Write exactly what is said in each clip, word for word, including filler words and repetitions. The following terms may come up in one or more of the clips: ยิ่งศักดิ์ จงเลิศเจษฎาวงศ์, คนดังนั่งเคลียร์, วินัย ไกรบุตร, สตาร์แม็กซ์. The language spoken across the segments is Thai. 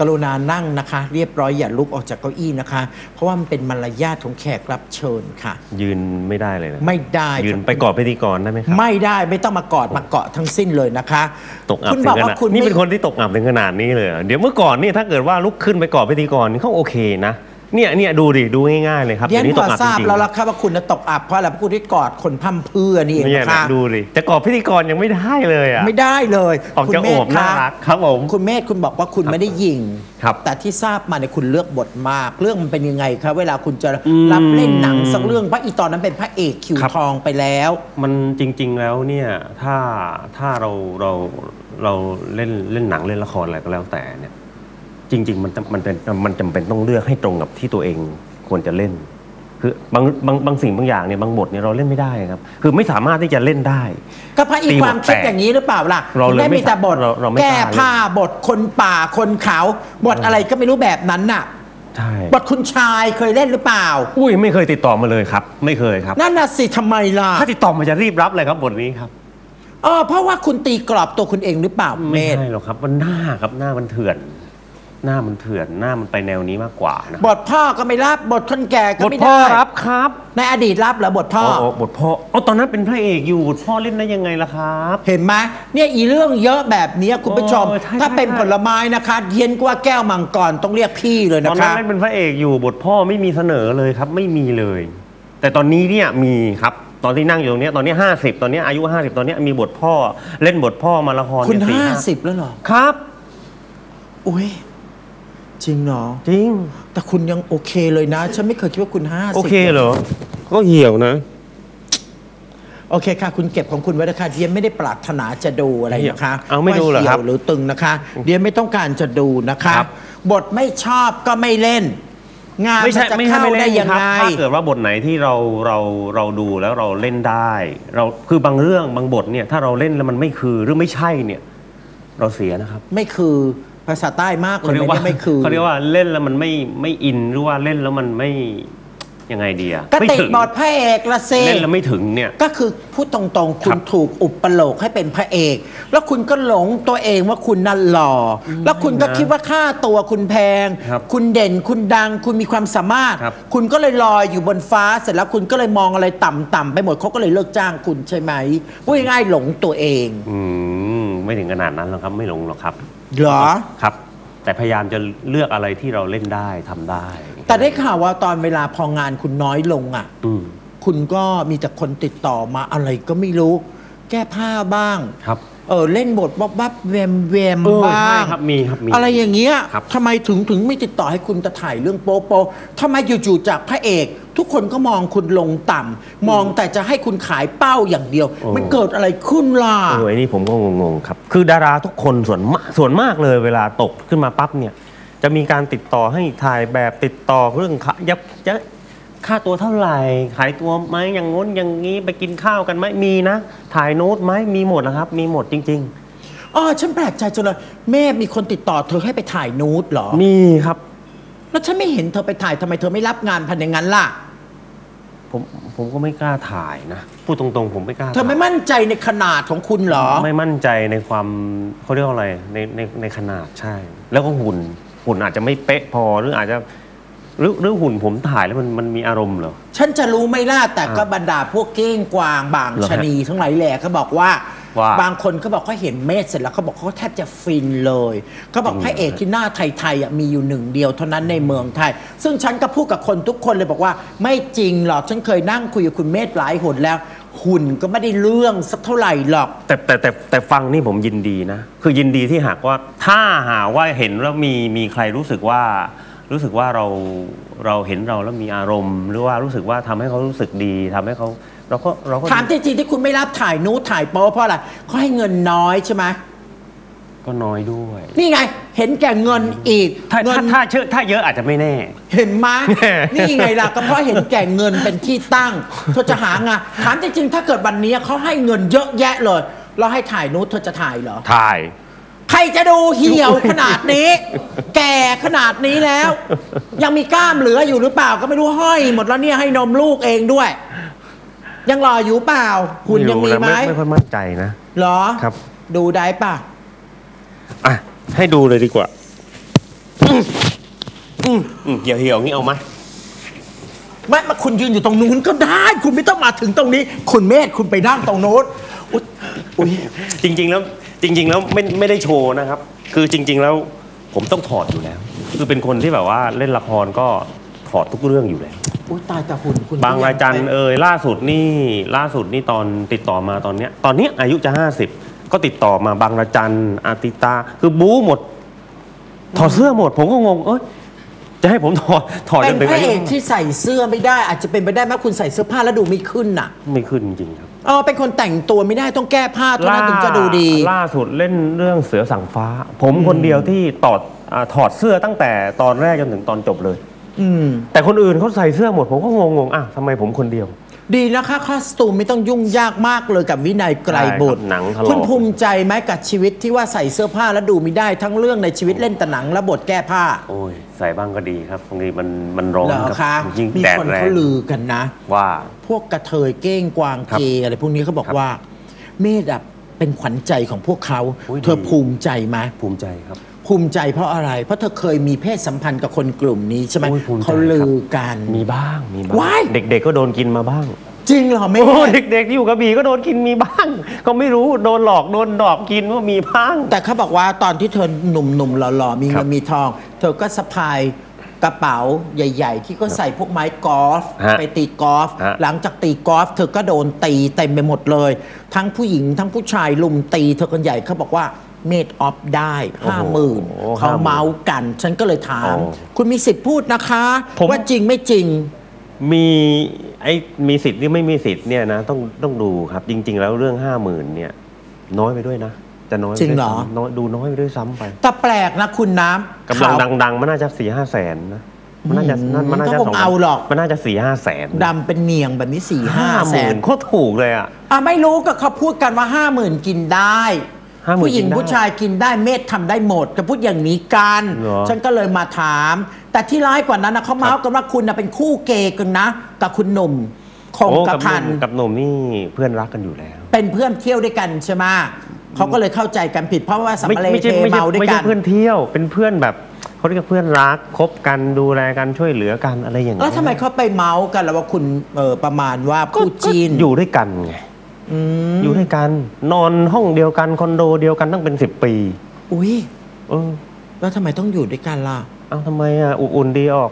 กรุณานั่งนะคะเรียบร้อยอย่าลุกออกจากเก้าอี้นะคะเพราะว่ามันเป็นมารยาทของแขกรับเชิญค่ะยืนไม่ได้เลยนะไม่ได้ยืนไปกอดพิธีกรได้ไหมครับไม่ได้ไม่ต้องมากอดมาเกาะทั้งสิ้นเลยนะคะตกอับคุณบอกว่าคุณนี่เป็นคนที่ตกอับถึงขนาดนี้เลยเดี๋ยวเมื่อก่อนนี่ถ้าเกิดว่าลุกขึ้นไปกอดพิธีกรนี่เขาโอเคนะเนี่ยเนี่ยดูดิดูง่ายๆเลยครับเดี๋ยวนี้ตกอับจริงๆทราบแล้วล่ะครับว่าคุณจะตกอับเพราะอะไรคุณได้กอดคนพั่มเพื่อนี่เองนะคะดูดิแต่กอดพิธีกรยังไม่ได้เลยอ่ะไม่ได้เลยคุณเมธน่ารักครับผมคุณเมธคุณบอกว่าคุณไม่ได้ยิงแต่ที่ทราบมาเนี่ยคุณเลือกบทมากเรื่องมันเป็นยังไงครับเวลาคุณจะรับเล่นหนังสักเรื่องพระอีตอนนั้นเป็นพระเอกคิวทองไปแล้วมันจริงๆแล้วเนี่ยถ้าถ้าเราเราเราเล่นเล่นหนังเล่นละครอะไรก็แล้วแต่เนี่ยจริงๆมันมันเป็นมันจำเป็นต้องเลือกให้ตรงกับที่ตัวเองควรจะเล่นคือบางบางบางสิ่งบางอย่างเนี่ยบางบทเนี่ยเราเล่นไม่ได้ครับคือไม่สามารถที่จะเล่นได้ก็เพราะอีกความคิดอย่างนี้หรือเปล่าล่ะได้มีแต่บทแก้ผ้าบทคนป่าคนเขาบทอะไรก็ไม่รู้แบบนั้นน่ะใช่บทคุณชายเคยเล่นหรือเปล่าอุ้ยไม่เคยติดต่อมาเลยครับไม่เคยครับนั่นน่ะสิทำไมล่ะถ้าติดต่อมาจะรีบรับเลยครับบทนี้ครับอ๋อเพราะว่าคุณตีกรอบตัวคุณเองหรือเปล่าไม่ใช่หรอกครับมันหน้าครับหน้ามันเถื่อนหน้ามันเถื่อนหน้ามันไปแนวนี้มากกว่านะบทพ่อก็ไม่รับบทคนแก่ก็ไม่ได้บทพ่อรับครับในอดีตรับเหรอบทพ่ออ๋อบทพ่ออ๋อตอนนั้นเป็นพระเอกอยู่บทพ่อเล่นได้ยังไงล่ะครับเห็นไหมเนี่ยอีเรื่องเยอะแบบนี้คุณผู้ชมถ้าเป็นผลไม้นะคะเย็นกว่าแก้วมังกรต้องเรียกพี่เลยนะคะตอนนั้นเป็นพระเอกอยู่บทพ่อไม่มีเสนอเลยครับไม่มีเลยแต่ตอนนี้เนี่ยมีครับตอนที่นั่งอยู่ตรงนี้ตอนนี้ห้าสิบตอนนี้อายุห้าสิบตอนนี้มีบทพ่อเล่นบทพ่อมาละครคุณห้าสิบแล้วเหรอครับอุ้ยจริงเนาะจริงแต่คุณยังโอเคเลยนะฉันไม่เคยคิดว่าคุณห้าสิบโอเคเหรอก็เหี่ยวนะโอเคค่ะคุณเก็บของคุณไว้นะคะเดียไม่ได้ปรารถนาจะดูอะไรนะคะเอาไม่ดูเหรอครับหรือตึงนะคะเดียไม่ต้องการจะดูนะคะบทไม่ชอบก็ไม่เล่นงานมันจะเข้าได้ยังไงถ้าเกิดว่าบทไหนที่เราเราเราดูแล้วเราเล่นได้เราคือบางเรื่องบางบทเนี่ยถ้าเราเล่นแล้วมันไม่คือหรือไม่ใช่เนี่ยเราเสียนะครับไม่คือภาษาใต้มากเลยเนี่ยไม่คือเขาเรียกว่าเล่นแล้วมันไม่ไม่อินหรือว่าเล่นแล้วมันไม่ยังไงดีอะก็ติดบทพระเอกละเซเล่นแล้วไม่ถึงเนี่ยก็คือพูดตรงๆคุณถูกอุปโลกให้เป็นพระเอกแล้วคุณก็หลงตัวเองว่าคุณนั่นหล่อแล้วคุณก็คิดว่าค่าตัวคุณแพงคุณเด่นคุณดังคุณมีความสามารถคุณก็เลยลอยอยู่บนฟ้าเสร็จแล้วคุณก็เลยมองอะไรต่ำๆไปหมดเขาก็เลยเลิกจ้างคุณใช่ไหมพูดง่ายๆหลงตัวเองอืมไม่ถึงขนาดนั้นหรอกครับไม่หลงหรอกครับเหรอครับแต่พยายามจะเลือกอะไรที่เราเล่นได้ทำได้แต่ได้ข่าวว่าตอนเวลาพองานคุณน้อยลงอ่ะคุณก็มีแต่คนติดต่อมาอะไรก็ไม่รู้แก้ผ้าบ้างครับเออเล่นบทบ๊อบบ๊อบเวมเวมบ้างครับมีครับมีอะไรอย่างเงี้ยทำไมถึงถึงไม่ติดต่อให้คุณจะถ่ายเรื่องโป๊ะโป๊ะทำไมอยู่ๆจากพระเอกทุกคนก็มองคุณลงต่ำมองแต่จะให้คุณขายเป้าอย่างเดียวมันเกิดอะไรขึ้นล่ะโอ้ยนี่ผมก็งงๆครับคือดาราทุกคนส่วนมากส่วนมากเลยเวลาตกขึ้นมาปั๊บเนี่ยจะมีการติดต่อให้ถ่ายแบบติดต่อเรื่องขยับจะค่าตัวเท่าไหร่ขายตัวไหมอย่างง้นอย่างนี้ไปกินข้าวกันไหมมีนะถ่ายโน้ตไหมมีหมดนะครับมีหมดจริงๆอ๋อฉันแปลกใจจนเลยแม่มีคนติดต่อเธอให้ไปถ่ายโน้ตเหรอมีครับแล้วฉันไม่เห็นเธอไปถ่ายทำไมเธอไม่รับงานพันอย่างนั้นล่ะผมผมก็ไม่กล้าถ่ายนะพูดตรงๆผมไม่กล้าเธอไม่มั่นใจในขนาดของคุณเหรอไม่มั่นใจในความเขาเรียกอะไรในในในขนาดใช่แล้วก็หุ่นหุ่นอาจจะไม่เป๊ะพอหรืออาจจะหรือเรื่องหุ่นผมถ่ายแล้วมันมันมีอารมณ์เหรอฉันจะรู้ไม่ล่ะแต่ก็บรรดาพวกเก้งกวางบางชนีทั้งหลายแหล่เขาบอกว่าบางคนเขาบอกเขาเห็นเมธเสร็จแล้วเขาบอกเขาแทบจะฟินเลยเขาบอกพระเอกที่หน้าไทยๆมีอยู่หนึ่งเดียวเท่านั้นในเมืองไทยซึ่งฉันก็พูดกับคนทุกคนเลยบอกว่าไม่จริงหรอกฉันเคยนั่งคุยกับคุณเมธหลายหนแล้วหุ่นก็ไม่ได้เรื่องสักเท่าไหร่หรอกแต่แต่แต่แต่ฟังนี่ผมยินดีนะคือยินดีที่หากว่าถ้าหาว่าเห็นแล้วมีมีใครรู้สึกว่ารู้สึกว่าเราเราเห็นเราแล้วมีอารมณ์หรือว่ารู้สึกว่าทำให้เขารู้สึกดีทำให้เขาเราก็เราก็ถามจริงๆที่คุณไม่รับถ่ายนู้ถ่ายโป๊เพราะอะไรเขาให้เงินน้อยใช่ไหมก็น้อยด้วยนี่ไงเห็นแก่เงินอีกถ้าถ้าเยอะถ้าเยอะอาจจะไม่แน่เห็นไหมนี่ไงล่ะก็เพราะเห็นแก่เงินเป็นที่ตั้งเธอจะหางานถามจริงๆถ้าเกิดวันนี้เขาให้เงินเยอะแยะเลยเราให้ถ่ายนู้เธอจะถ่ายเหรอถ่ายใครจะดูเหี่ยวขนาดนี้แก่ขนาดนี้แล้วยังมีกล้ามเหลืออยู่หรือเปล่าก็ไม่รู้ห้อยหมดแล้วเนี่ยให้นมลูกเองด้วยยังรออยู่เปล่าคุณยังมีไหมไม่ค่อยมั่นใจนะหรอครับดูได้ป่ะอ่ะให้ดูเลยดีกว่า อืมอืมเหี่ยวเหี่ยวงี้เอาไหมแม่มาคุณยืนอยู่ตรงนู้นก็ได้คุณไม่ต้องมาถึงตรงนี้คุณเมธคุณไปนั่งตรงโน้นอุ้ยจริงๆแล้วจริงๆแล้วไม่ไม่ได้โชว์นะครับคือจริงๆแล้วผมต้องถอดอยู่แล้วคือเป็นคนที่แบบว่าเล่นละครก็ถอดทุกเรื่องอยู่แล้วอุ้ยตายแต่หุ่นคุณบางรายจันเอ่ยล่าสุดนี่ล่าสุดนี่ตอนติดต่อมาตอนเนี้ยตอนนี้อายุจะห้าสิบก็ติดต่อมาบางรายจันอาติตาคือบู๊หมดถอดเสื้อหมดผมก็งงเอ้ยจะให้ผมถอดถอดเป็นพระเอกที่ใส่เสื้อไม่ได้อาจจะเป็นไปได้ไหมคุณใส่เสื้อผ้าแล้วดูไม่ขึ้นน่ะไม่ขึ้นจริงครับอ๋อเป็นคนแต่งตัวไม่ได้ต้องแก้ผ้าเท่านั้นถึงจะดูดีล่าสุดเล่นเรื่องเสือสั่งฟ้าผมคนเดียวที่ถอดถอดเสื้อตั้งแต่ตอนแรกจนถึงตอนจบเลยอืมแต่คนอื่นเขาใส่เสื้อหมดผมก็งงงอ่ะทำไมผมคนเดียวดีนะคะคอสตูมไม่ต้องยุ่งยากมากเลยกับวินัยไกรบุตรคุณภูมิใจไหมกับชีวิตที่ว่าใส่เสื้อผ้าแล้วดูไม่ได้ทั้งเรื่องในชีวิตเล่นแต่หนังและบทแก้ผ้าโอ้ยใส่บ้างก็ดีครับบางทีมันมันร้อนค่ะมีคนเขาลือกันนะว่าพวกกระเทยเก้งกวางเกย์อะไรพวกนี้เขาบอกว่าเมธอ่ะเป็นขวัญใจของพวกเขาเธอภูมิใจไหมภูมิใจครับภูมิใจเพราะอะไรเพราะเธอเคยมีเพศสัมพันธ์กับคนกลุ่มนี้ใช่ไหมเขาลือกันมีบ้างมีบ้างเด็กๆก็โดนกินมาบ้างจริงเหรอไม่เด็กๆที่อยู่กระบี่ก็โดนกินมีบ้างก็ไม่รู้โดนหลอกโดนดอกกินว่ามีบ้างแต่เขาบอกว่าตอนที่เธอหนุ่มๆหล่อๆมีเงินมีทองเธอก็สะพายกระเป๋าใหญ่ๆที่ก็ใส่พวกไม้กอล์ฟไปตีกอล์ฟหลังจากตีกอล์ฟเธอก็โดนตีเต็มไปหมดเลยทั้งผู้หญิงทั้งผู้ชายลุมตีเธอคนใหญ่เขาบอกว่าเมดออฟได้ห้าหมื่นเขาเมากันฉันก็เลยถามคุณมีสิทธิ์พูดนะคะว่าจริงไม่จริงมีไอ้มีสิทธิ์หรือไม่มีสิทธิ์เนี่ยนะต้องต้องดูครับจริงๆแล้วเรื่องห้าหมื่นเนี่ยน้อยไปด้วยนะจะน้อยจริงเหรอดูน้อยไปด้วยซ้ำไปแต่แปลกนะคุณน้ำกำลังดังๆมันน่าจะสี่ห้าแสนนะมันน่าจะมันน่าจะสองเอาหรอกมันน่าจะสี่ห้าแสนดำเป็นเนียงแบบนี้สี่ห้าแสนโคตรถูกเลยอ่ะอ่ะไม่รู้ก็เขาพูดกันว่าห้าหมื่นกินได้ผู้หญิงผู้ชายกินได้เมธทำได้หมดก็พูดอย่างนี้กันฉันก็เลยมาถามแต่ที่ร้ายกว่านั้นนะเขาเมาส์กันว่าคุณนะเป็นคู่เกย์กันนะกับคุณหนุ่มคงกระพันกับหนุ่มนี่เพื่อนรักกันอยู่แล้วเป็นเพื่อนเที่ยวด้วยกันใช่ไหมเขาก็เลยเข้าใจกันผิดเพราะว่าสัมภาระเทเมาด้วยกันไม่ใช่เพื่อนเที่ยวเป็นเพื่อนแบบเขาเรียกเพื่อนรักคบกันดูแลกันช่วยเหลือกันอะไรอย่างนี้แล้วทำไมเขาไปเมาส์กันแล้วว่าคุณประมาณว่าคู่จีนอยู่ด้วยกันไงอยู่ด้วยกันนอนห้องเดียวกันคอนโดเดียวกันตั้งเป็นสิบปีอุ้ยเออแล้วทำไมต้องอยู่ด้วยกันล่ะเอ้าทำไมอ่ะอบอุ่นดีออก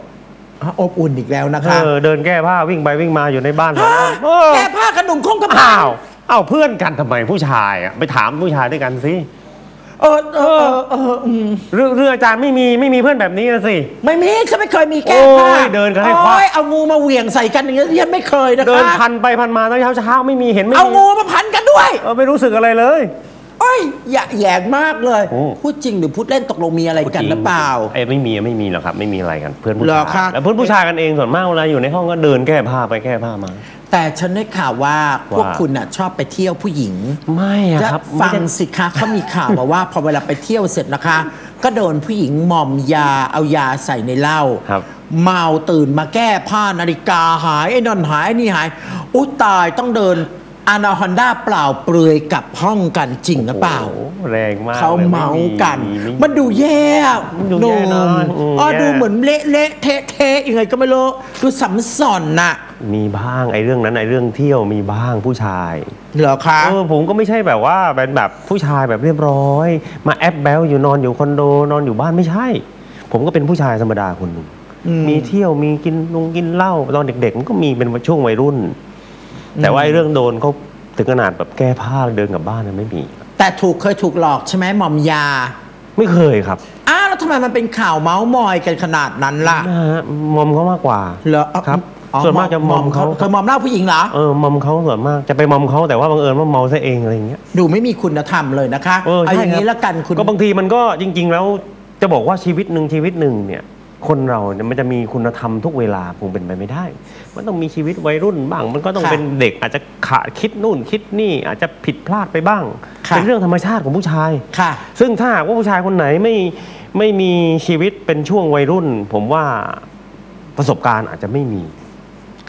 อบอุ่นอีกแล้วนะคะเออเดินแก้ผ้าวิ่งไปวิ่งมาอยู่ในบ้านแก้ผ้าขนมคงกระเป๋าเอ้าเพื่อนกันทำไมผู้ชายอ่ะไปถามผู้ชายด้วยกันสิเออเออเออเรื่องเรื่องอาจารย์ไม่มีไม่มีเพื่อนแบบนี้นะสิไม่มีฉันไม่เคยมีแก้ผ้าเดินกันให้คว้าเอางูมาเหวี่ยงใส่กันอย่างเงี้ยไม่เคยนะคะเดินพันไปพันมาตอนเช้าเช้าไม่มีเห็นไม่เอางูมาพันกันด้วยเออไม่รู้สึกอะไรเลยโอ้ยหยาแยกมากเลยพูดจริงหรือพูดเล่นตกลงมีอะไรกันหรือเปล่าไอ้ไม่มีไม่มีหรอกครับไม่มีอะไรกันเพื่อนผู้ชายแล้วเพื่อนผู้ชายกันเองส่วนมากเวลาอยู่ในห้องก็เดินแก้ผ้าไปแก้ผ้ามาแต่ฉันได้ข่าวว่าพวกคุณน่ะชอบไปเที่ยวผู้หญิงไม่ครับฟังสิคะเขามีข่าวมาว่าพอเวลาไปเที่ยวเสร็จนะคะก็โดนผู้หญิงมอมยาเอายาใส่ในเหล้าเมาตื่นมาแก้ผ้านาฬิกาหายไอ้นอนหายนี่หายอุ๊ยตายต้องเดินอานาฮอนด้าเปล่าเปลือยกับห้องกันจริงหรือเปล่าแรงมากเขาเมากันมันดูแย่นมอ๋อดูเหมือนเละเละเทะเทะยังไงก็ไม่รู้ดูสัมสอนน่ะมีบ้างไอ้เรื่องนั้นไอ้เรื่องเที่ยวมีบ้างผู้ชายเหรอคะเออผมก็ไม่ใช่แบบว่าเป็นแบบผู้ชายแบบเรียบร้อยมาแอปแบลอยู่นอนอยู่คอนโดนอนอยู่บ้านไม่ใช่ผมก็เป็นผู้ชายธรรมดาคนหนึ่งมีเที่ยวมีกินลงกินเหล้าตอนเด็กๆมันก็มีเป็นช่วงวัยรุ่นแต่ว่าเรื่องโดนเขาถึงขนาดแบบแก้ผ้าเดินกลับบ้านเนี่ยไม่มีแต่ถูกเคยถูกหลอกใช่ไหมมอมยาไม่เคยครับอ้าวแล้วทำไมมันเป็นข่าวเมาส์มอยกันขนาดนั้นล่ะมอมเขามากกว่าเหรอครับส่วนมากจะมอมเขาเคยมอมเล่าผู้หญิงเหรอเออมอมเขาส่วนมากจะไปมอมเขาแต่ว่าบังเอิญว่าเมาซะเองอะไรอย่างเงี้ยดูไม่มีคุณธรรมเลยนะคะเอาอย่างนี้ละกันคุณก็บางทีมันก็จริงๆแล้วจะบอกว่าชีวิตหนึ่งชีวิตหนึ่งเนี่ยคนเราเนี่ยมันจะมีคุณธรรมทุกเวลาคงเป็นไปไม่ได้มันต้องมีชีวิตวัยรุ่นบ้างมันก็ต้องเป็นเด็กอาจจะขาดคิดนู่นคิดนี่อาจจะผิดพลาดไปบ้างเป็นเรื่องธรรมชาติของผู้ชายค่ะซึ่งถ้าว่าผู้ชายคนไหนไม่ไม่มีชีวิตเป็นช่วงวัยรุ่นผมว่าประสบการณ์อาจจะไม่มี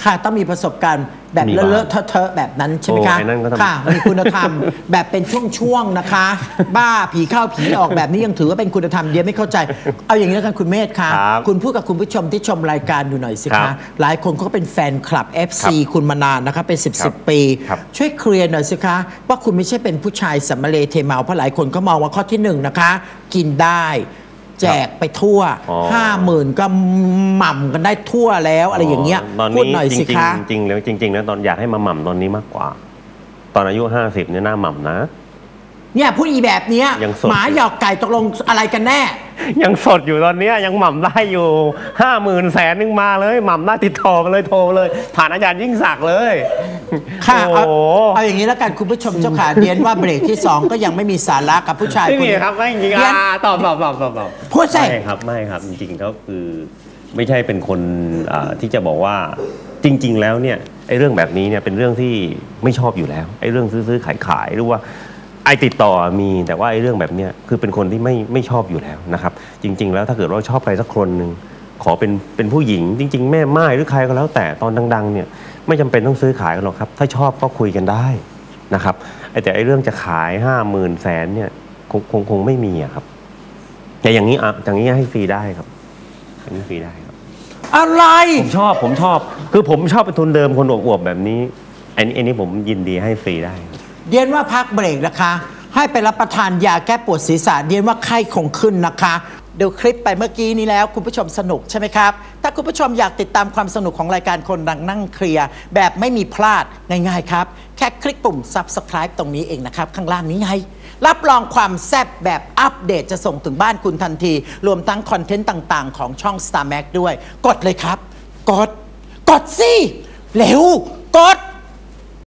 ค่ะต้องมีประสบการณ์แบบเลอะเทอะแบบนั้นใช่ไหมคะค่ะมีคุณธรรมแบบเป็นช่วงๆนะคะบ้าผีเข้าผีออกแบบนี้ยังถือว่าเป็นคุณธรรมเดียวไม่เข้าใจเอาอย่างนี้แล้วกันคุณเมธค่ะคุณพูดกับคุณผู้ชมที่ชมรายการอยู่หน่อยสิคะหลายคนก็เป็นแฟนคลับ เอฟ ซี คุณมานานนะคะเป็นสิบสิบปีช่วยเคลียร์หน่อยสิคะว่าคุณไม่ใช่เป็นผู้ชายสัมมาเลเทเมาเพราะหลายคนก็มองว่าข้อที่หนึ่งนะคะกินได้แจกไปทั่วห้าหมื่นก็หม่ำกันได้ทั่วแล้วอะไรอย่างเงี้ยพูดหน่อยสิคะจริงๆแล้วจริงๆนะตอนอยากให้มาหม่ำตอนนี้มากกว่าตอนอายุห้าสิบเนี่ยหน้าหม่ำนะเนี่ยพูดอีแบบเนี้ยหมาหยอกไก่ตกลงอะไรกันแน่ยังสดอยู่ตอนนี้ยังหม่ำได้อยู่ห้าหมื่นแสนนึงมาเลยหม่ำได้ติดต่อเลยโทรเลยผ่านอาจารย์ยิ่งศักดิ์เลยค่ะเอาอย่างนี้แล้วกันคุณผู้ชมเจ้าขาเรียนว่าเบรกที่สองก็ยังไม่มีสาระกับผู้ชายคนนี้ครับไม่จริงอ่ะตอบตอบตอบตอบพูดใช่ครับไม่ครับจริงๆเขาคือไม่ใช่เป็นคนที่จะบอกว่าจริงๆแล้วเนี่ยไอ้เรื่องแบบนี้เนี่ยเป็นเรื่องที่ไม่ชอบอยู่แล้วไอ้เรื่องซื้อขายขายหรือว่าไอติดต่อมีแต่ว่าไอเรื่องแบบนี้คือเป็นคนที่ไม่ไม่ชอบอยู่แล้วนะครับจริงๆแล้วถ้าเกิดว่าชอบใครสักคนหนึ่งขอเป็นเป็นผู้หญิงจริงๆแม่ม่ายหรือใครก็แล้วแต่ตอนดังๆเนี่ยไม่จำเป็นต้องซื้อขายกันหรอกครับถ้าชอบก็คุยกันได้นะครับไอแต่ไอเรื่องจะขายห้าหมื่นแสนเนี่ยคงคงคงไม่มีอะครับแต่อย่างนี้อะอย่างนี้ให้ฟรีได้ครับอย่างนี้ฟรีได้ครับอะไรผมชอบผมชอบคือผมชอบเป็นทุนเดิมคนอวบๆแบบนี้ไอนี้ไอนี้ผมยินดีให้ฟรีได้เรียนว่าพักเบรกนะคะให้ไปรับประทานยาแก้ปวดศีรษะเรียนว่าไข้คงขึ้นนะคะดูคลิปไปเมื่อกี้นี้แล้วคุณผู้ชมสนุกใช่ไหมครับถ้าคุณผู้ชมอยากติดตามความสนุกของรายการคนดังนั่งเคลียร์แบบไม่มีพลาดง่ายๆครับแค่คลิกปุ่ม ซับสไครบ์ ตรงนี้เองนะครับข้างล่างนี้ไงรับรองความแซ่บแบบอัปเดตจะส่งถึงบ้านคุณทันทีรวมทั้งคอนเทนต์ต่างๆของช่อง สตาร์แม็กซ์ ด้วยกดเลยครับกดกดสิเร็วกด